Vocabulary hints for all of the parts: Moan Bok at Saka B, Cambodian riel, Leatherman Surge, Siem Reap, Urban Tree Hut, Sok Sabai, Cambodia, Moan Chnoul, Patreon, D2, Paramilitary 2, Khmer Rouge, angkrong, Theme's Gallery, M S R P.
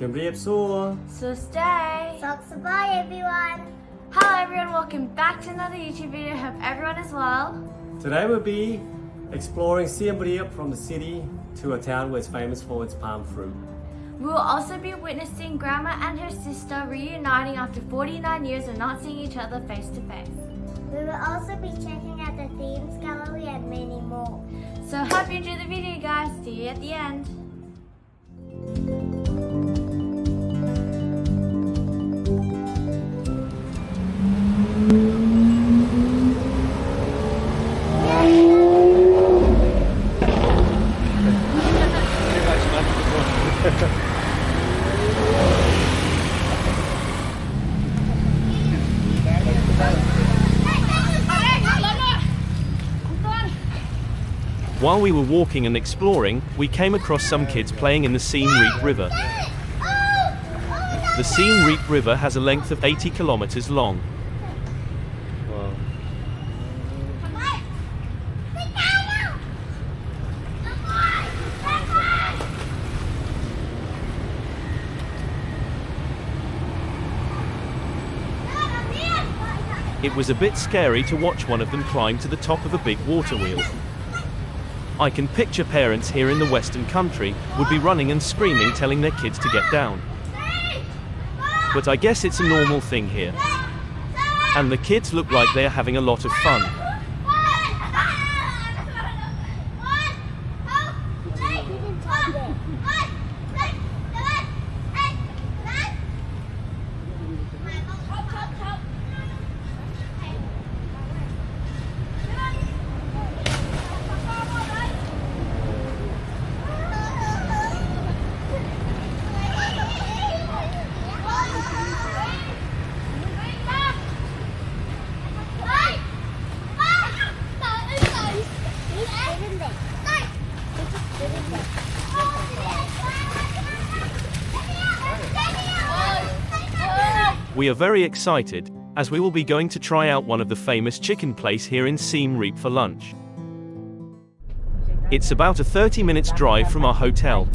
Siem Reap Soul. So stay. Sok Sabai everyone. Hello everyone, welcome back to another YouTube video. Hope everyone is well. Today we'll be exploring Siem Reap from the city to a town where it's famous for its palm fruit. We will also be witnessing Grandma and her sister reuniting after 49 years of not seeing each other face to face. We will also be checking out the Theme's Gallery and many more. So hope you enjoy the video guys, see you at the end. While we were walking and exploring, we came across some kids playing in the Siem Reap River. The Siem Reap River has a length of 80 kilometers long. It was a bit scary to watch one of them climb to the top of a big water wheel. I can picture parents here in the Western country would be running and screaming telling their kids to get down. But I guess it's a normal thing here. And the kids look like they're having a lot of fun. We are very excited, as we will be going to try out one of the famous chicken place here in Siem Reap for lunch. It's about a 30 minutes drive from our hotel.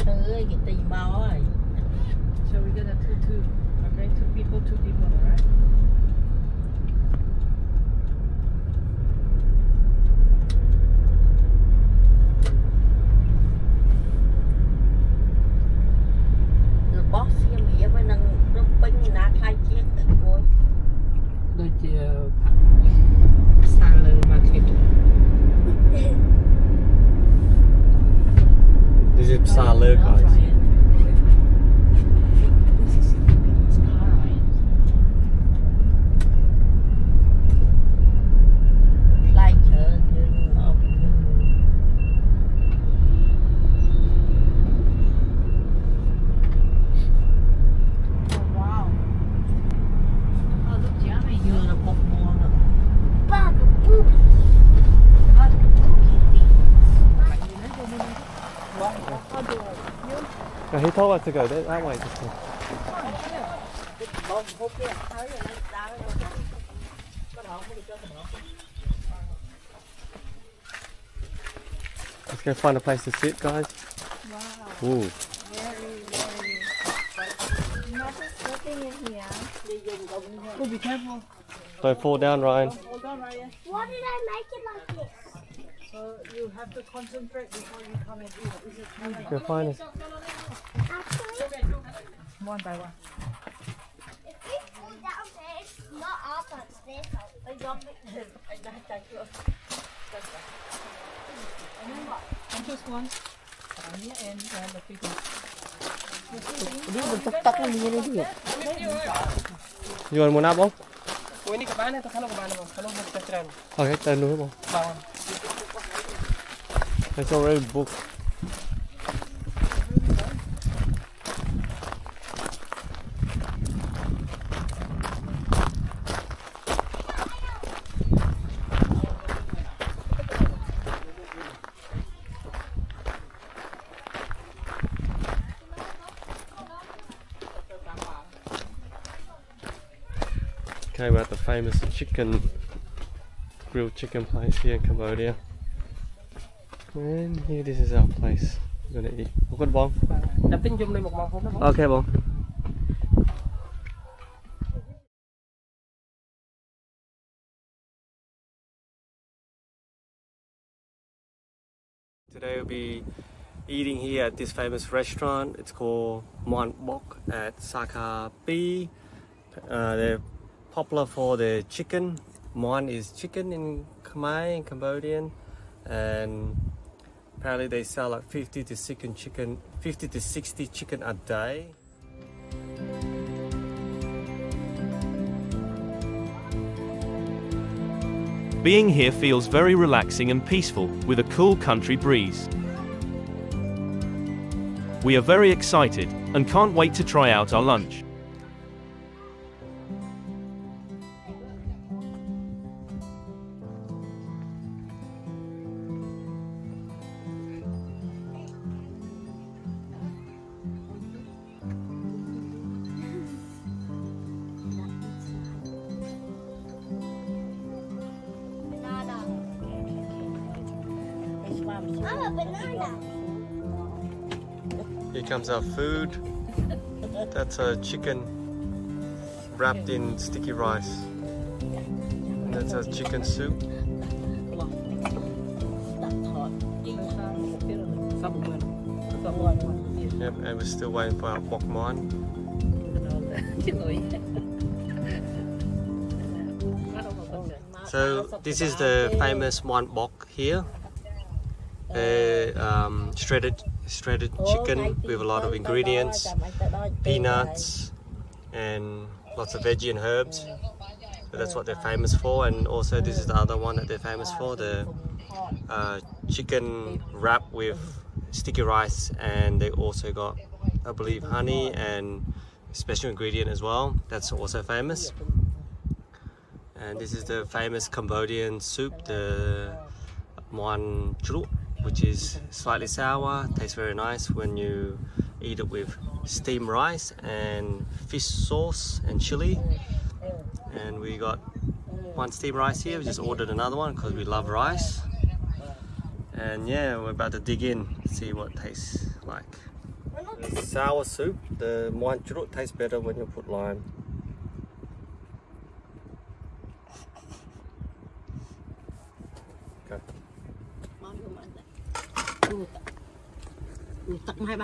He told us to go that way. Let's go find a place to sit, guys. Wow. Ooh. Very. Not just slipping in here. Oh, be careful. Don't fall down, Ryan. Don't fall down, Ryan. Why did I make it like this? So you have to concentrate before you come in here. Go find it. One by one. If we fall down there, it's not our fault, it's their fault. I don't think there's a nice time to us. And just one. On your end, you have the people. You want one up, Bob? Okay, then do it, Bob. It's already booked. Okay, we're at the famous grilled chicken place here in Cambodia. And here, this is our place. We're gonna eat. Okay, Bong. Today we'll be eating here at this famous restaurant. It's called Moan Bok at Saka B. They're popular for their chicken. Moan is chicken in Khmer, in Cambodian, and apparently they sell like 50 to 60 chicken a day. Being here feels very relaxing and peaceful, with a cool country breeze. We are very excited, and can't wait to try out our lunch. Oh, a banana. Here comes our food. That's a chicken wrapped in sticky rice. And that's our chicken soup. Yep, and we're still waiting for our bok moan. So this is the famous Moan Bok here. Shredded chicken with a lot of ingredients, peanuts, and lots of veggie and herbs. So that's what they're famous for. And also this is the other one that they're famous for, the chicken wrap with sticky rice, and they also got, I believe, honey and special ingredient as well. That's also famous. And this is the famous Cambodian soup, the Moan Chnoul, which is slightly sour, tastes very nice when you eat it with steamed rice and fish sauce and chili. And we got one steamed rice here, we just ordered another one because we love rice. And yeah, we're about to dig in, see what it tastes like. The sour soup, the Moan Chnoul, tastes better when you put lime. Okay. Okay,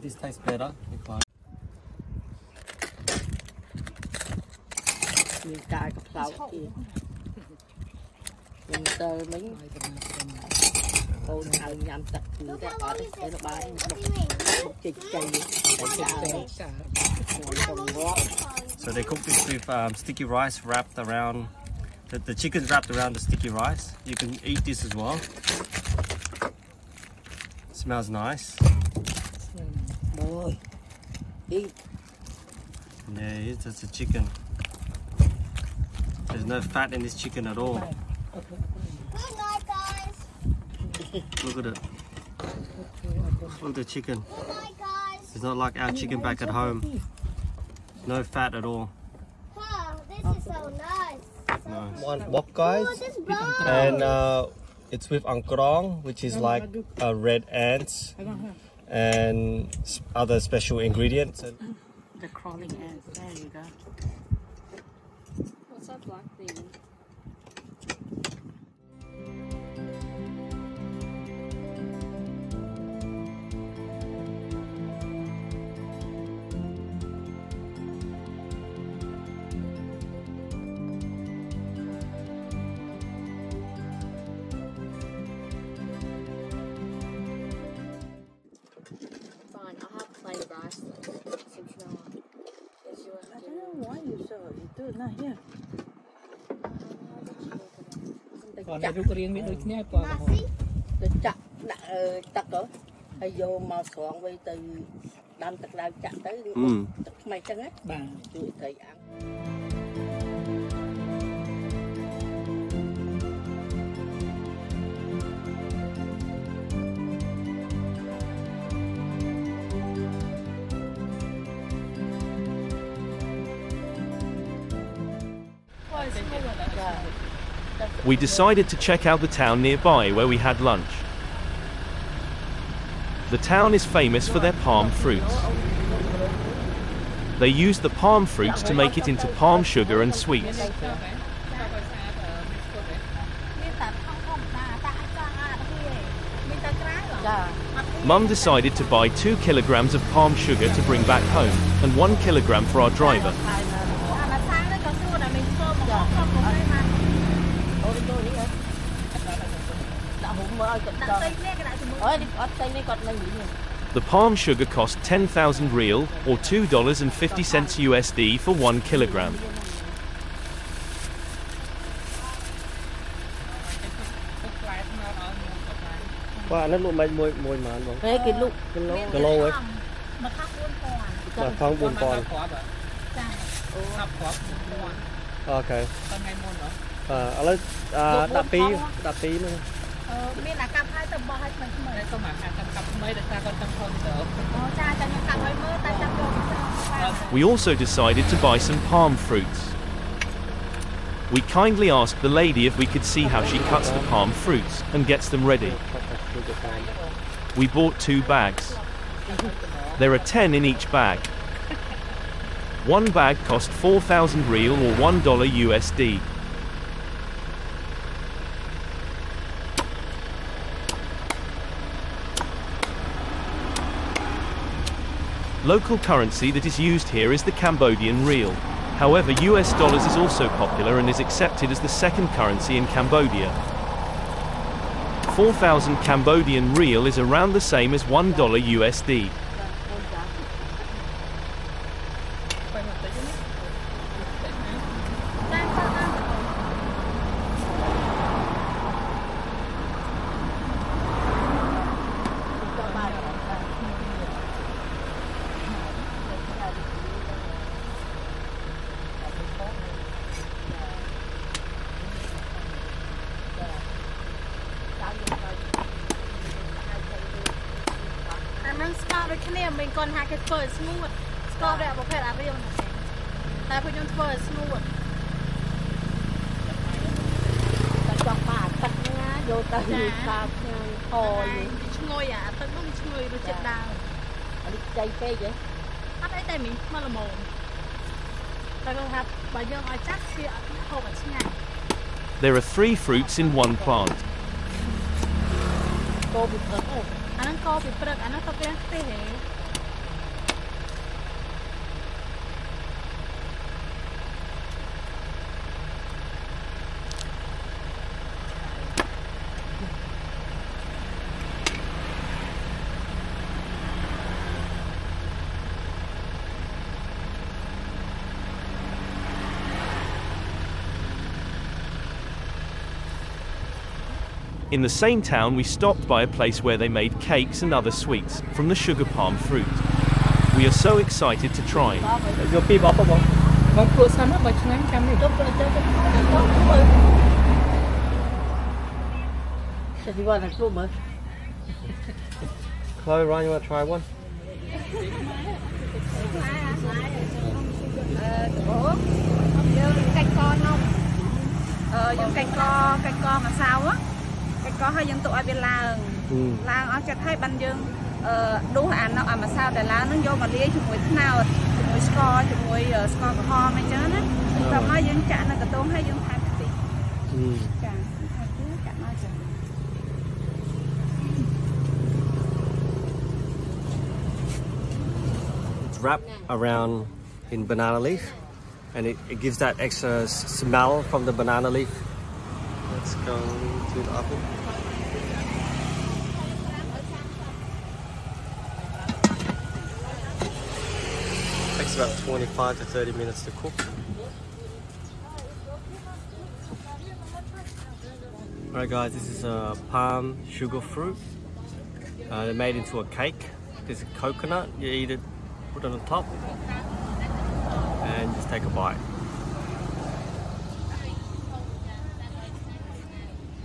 this tastes better. So they cook this with sticky rice wrapped around, the chicken's wrapped around the sticky rice. You can eat this as well. It smells nice. Yeah, that's a chicken. There's no fat in this chicken at all. Good night, guys. Look at it. Look at the chicken. Good night, guys. It's not like our chicken back at home. No fat at all. Wow, this is so nice. Nice. Moan Bok, guys. Oh, and it's with angkrong, which is like red ants and other special ingredients. The crawling ants. There you go. What's that black thing? We decided to check out the town nearby where we had lunch. The town is famous for their palm fruits. They use the palm fruits to make it into palm sugar and sweets. Mum decided to buy 2 kilograms of palm sugar to bring back home, and 1 kilogram for our driver. The palm sugar cost 10,000 riel, or $2.50 USD for 1 kilogram. Okay. We also decided to buy some palm fruits. We kindly asked the lady if we could see how she cuts the palm fruits and gets them ready. We bought 2 bags. There are 10 in each bag. One bag cost 4,000 riel or $1 USD. Local currency that is used here is the Cambodian riel. However, US dollars is also popular and is accepted as the second currency in Cambodia. 4,000 Cambodian riel is around the same as $1 USD. There are 3 fruits in one plant. In the same town, we stopped by a place where they made cakes and other sweets from the sugar palm fruit. We are so excited to try. Chloe, Ryan, you want to try one? It's wrapped around in banana leaf, and it gives that extra smell from the banana leaf. Let's go to the apple. Takes about 25 to 30 minutes to cook. Alright guys, this is a palm sugar fruit. They're made into a cake. There's a coconut, you eat it, put it on top, and just take a bite.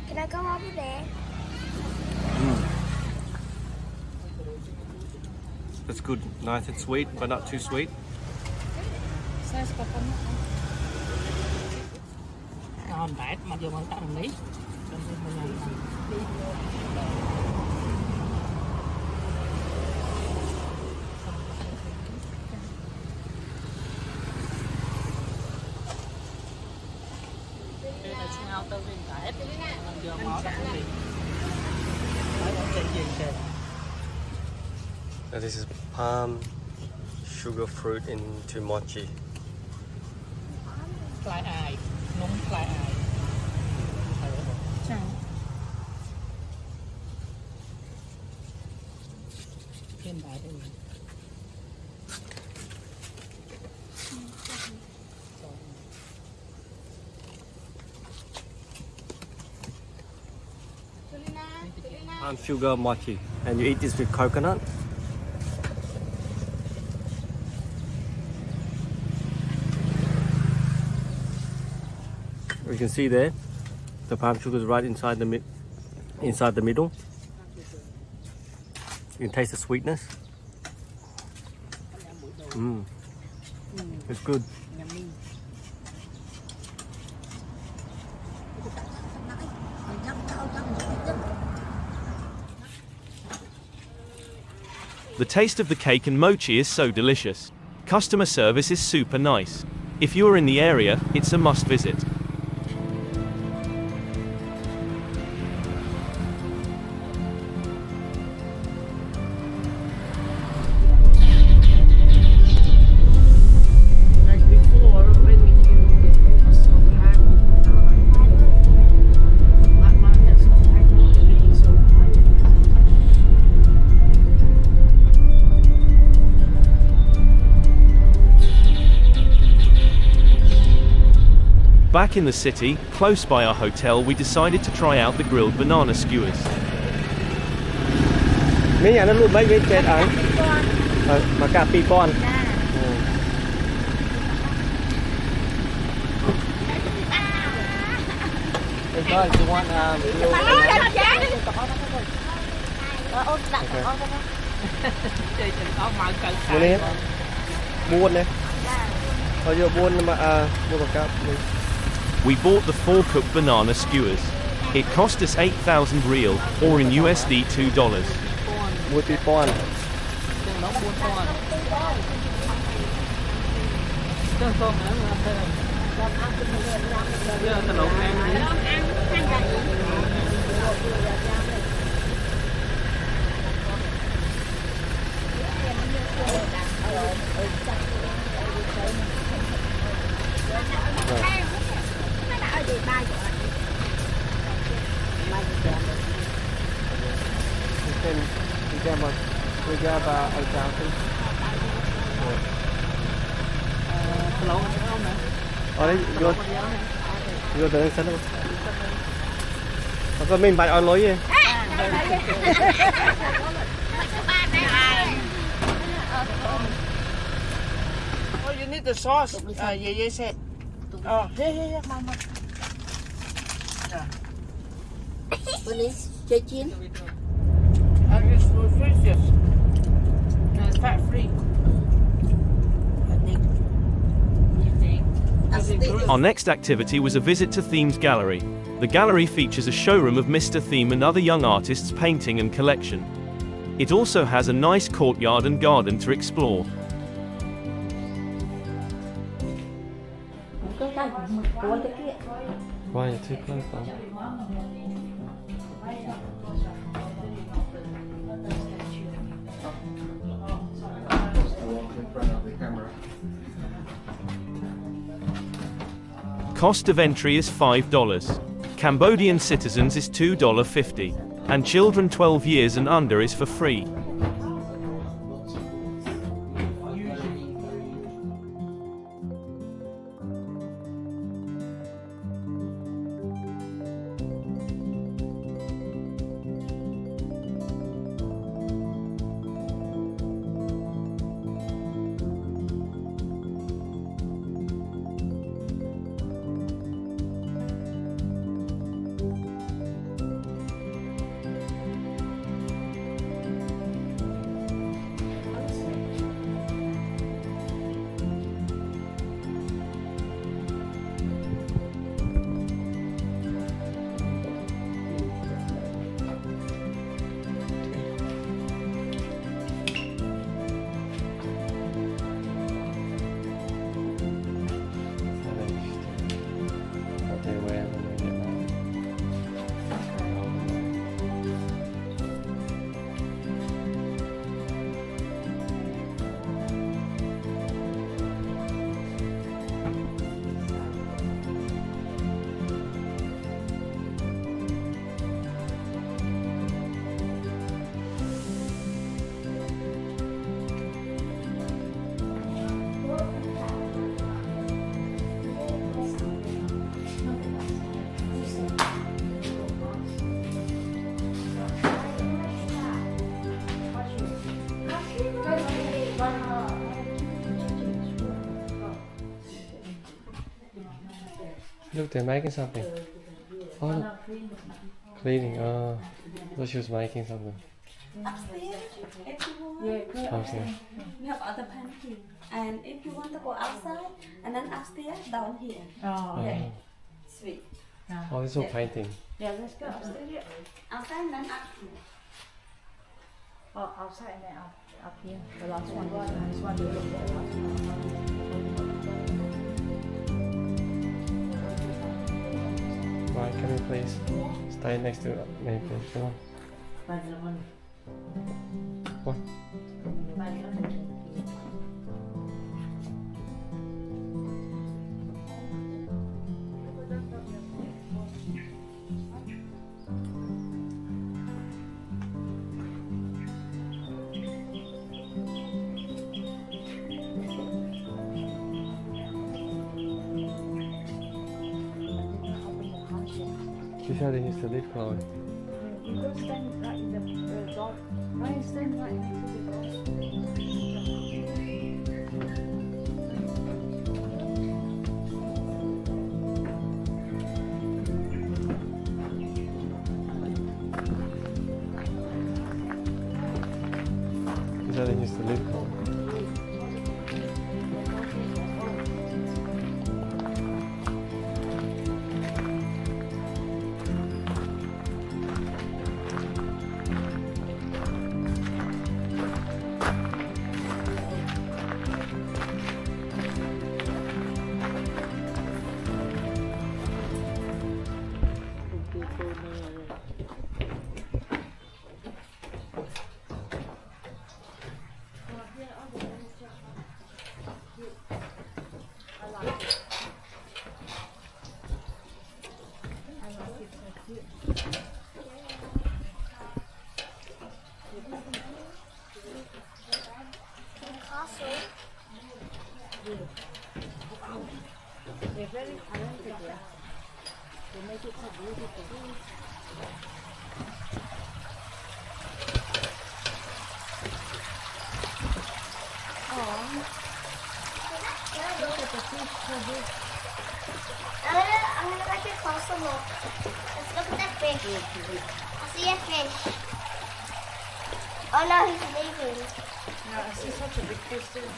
Can I go over there? It's good, nice and sweet, but not too sweet. nào tôi mình cả hết đường máu đã bị. Now this is palm sugar fruit into mochi. Fly eye, long fly eye. Palm sugar mochi, and you eat this with coconut. You can see there, the palm sugar is right inside the middle. You can taste the sweetness. It's good. The taste of the cake and mochi is so delicious. Customer service is super nice. If you're in the area, it's a must visit. Back in the city, close by our hotel, we decided to try out the grilled banana skewers. Okay. We bought the four-cooked banana skewers. It cost us 8,000 riel, or in USD $2. Right. Oh, you need the sauce. Yeah, said. Oh, yeah, mama. Police, check in. I guess we'll freeze it. No, it's fat free. Our next activity was a visit to Theme's Gallery. The gallery features a showroom of Mr. Theme and other young artists' painting and collection. It also has a nice courtyard and garden to explore. Why are you too close though? Cost of entry is $5. Cambodian citizens is $2.50, and children 12 years and under is for free. Look, they're making something. Oh, no. Cleaning. Oh, I thought she was making something. Upstairs, if you want. Yeah, upstairs. We have other pantry. And if you want to go outside, and then upstairs, down here. Oh, yeah. Okay. Sweet. Oh, this is all painting. Yeah, let's go upstairs. Yeah. Outside and then up here. Oh, outside and then up here. The last one. This one you look at the last one. Right, can you please stay next to me, please? Come on. What? This how they used to live, Chloe. You stand right in the door. I stand right next to the door. They're very talented, yeah. They make it so beautiful. Oh, look at the fish so big. I'm going to catch a closer look. Let's look at that fish. I see a fish. Oh no, he's leaving. No, I see such a big fish too.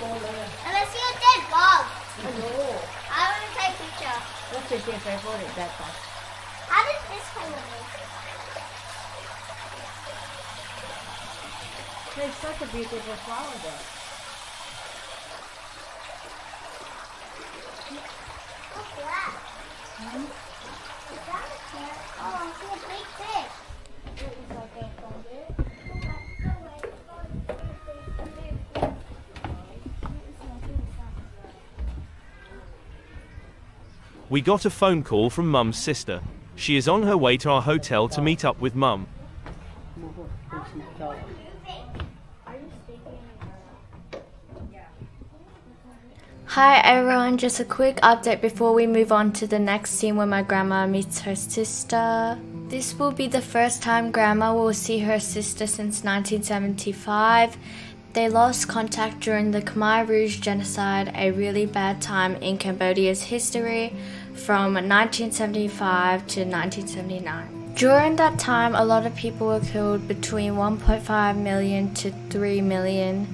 Unless you take dog. No. I want to take picture. What's your thing? I bought it that time. How does this kind of look? There's such a beautiful flower there. What's that? Hmm? Is that a carrot? Oh, I see a big fish. What is that there from there? We got a phone call from Mum's sister. She is on her way to our hotel to meet up with Mum. Hi everyone, just a quick update before we move on to the next scene where my grandma meets her sister. This will be the first time grandma will see her sister since 1975. They lost contact during the Khmer Rouge genocide, a really bad time in Cambodia's history from 1975 to 1979. During that time, a lot of people were killed, between 1.5 million to 3 million,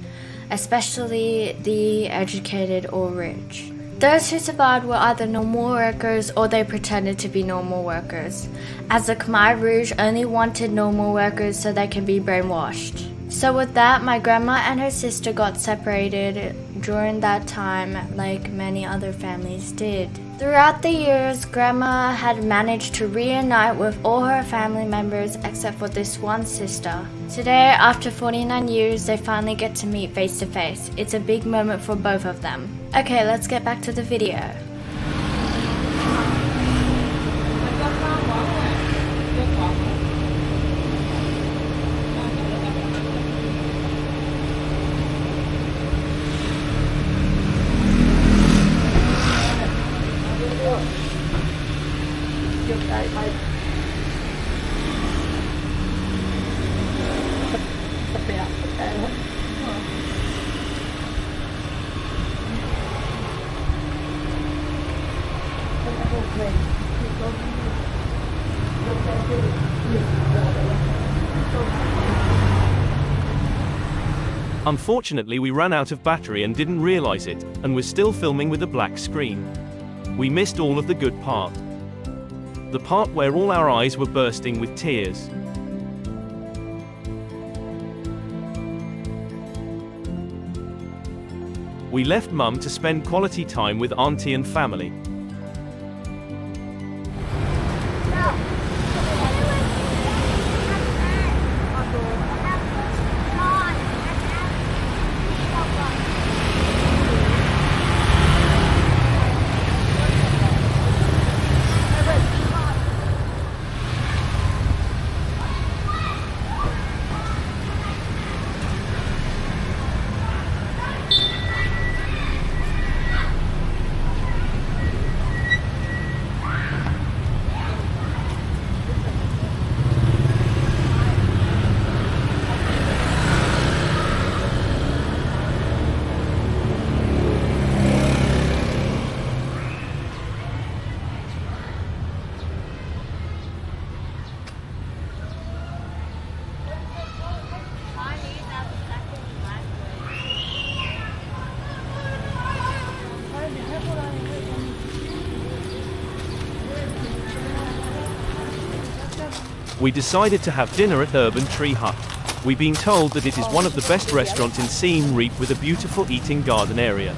especially the educated or rich. There's shoots about were either normal workers or they pretended to be normal workers, as the Khmer Rouge only wanted normal workers so they can be brainwashed. So with that, my grandma and her sister got separated during that time, like many other families did. Throughout the years, grandma had managed to reunite with all her family members except for this one sister. Today, after 49 years, they finally get to meet face to face. It's a big moment for both of them. Okay, let's get back to the video. Unfortunately, we ran out of battery and didn't realize it, and we're still filming with a black screen. We missed all of the good part. The part where all our eyes were bursting with tears. We left Mum to spend quality time with Auntie and family. We decided to have dinner at Urban Tree Hut. We've been told that it is one of the best restaurants in Siem Reap with a beautiful eating garden area.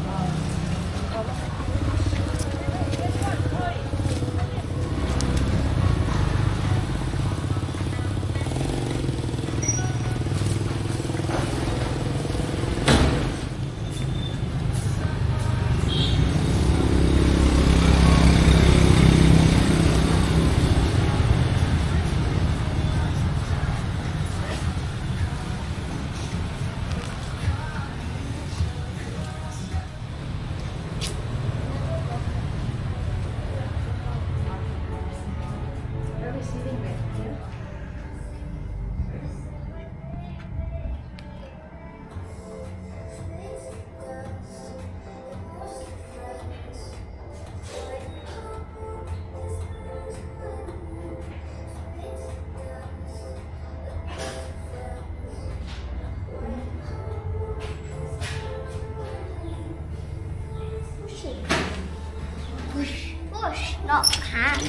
Not can.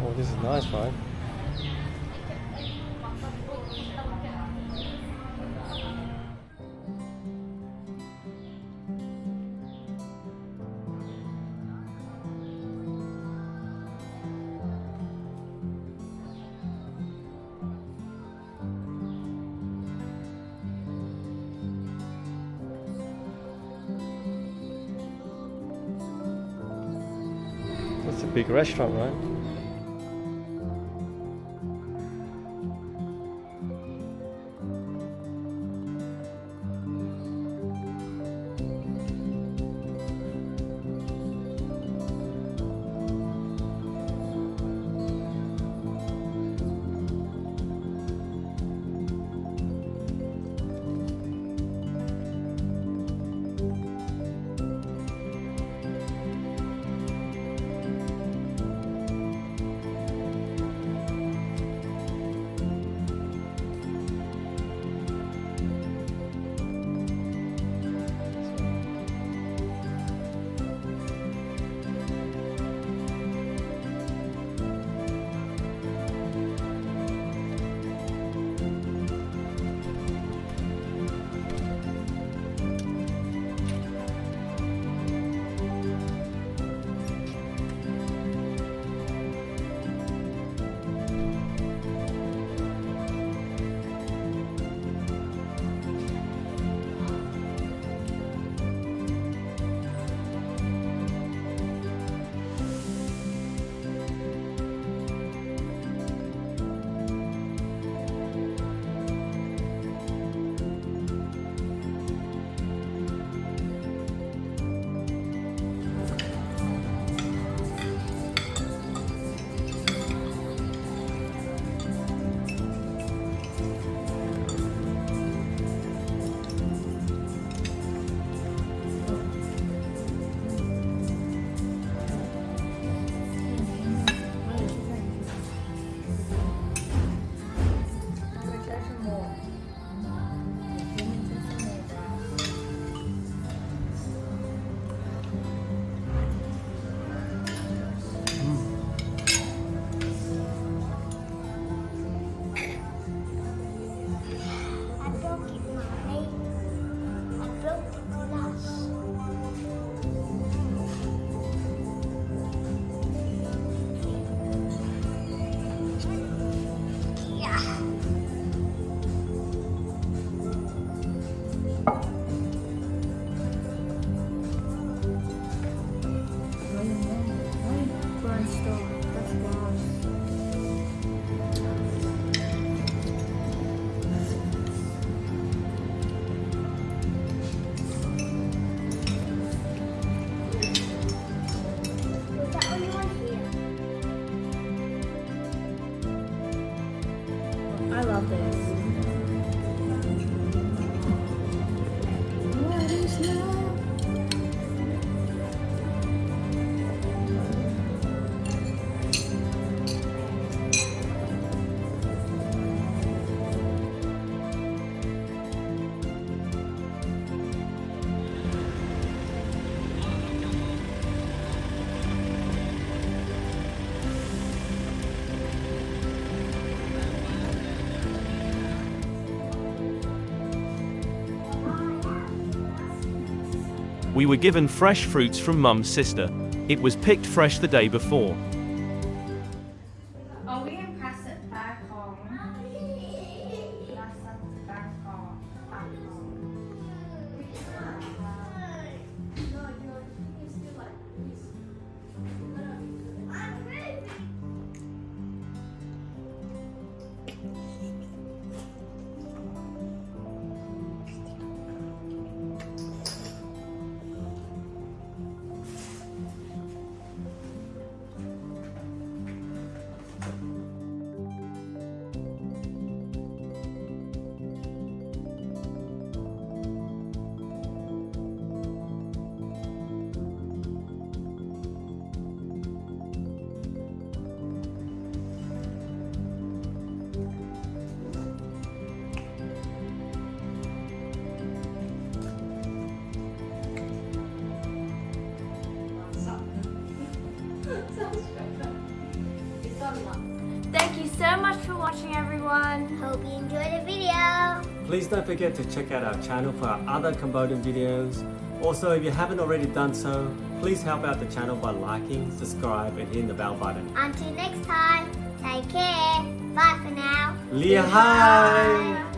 Oh, this is nice, right? It's a big restaurant, right? We were given fresh fruits from Mum's sister. It was picked fresh the day before. Thank you so much for watching, everyone. Hope you enjoyed the video. Please don't forget to check out our channel for our other Cambodian videos. Also, if you haven't already done so, please help out the channel by liking, subscribe and hitting the bell button. Until next time, take care. Bye for now. Lihai.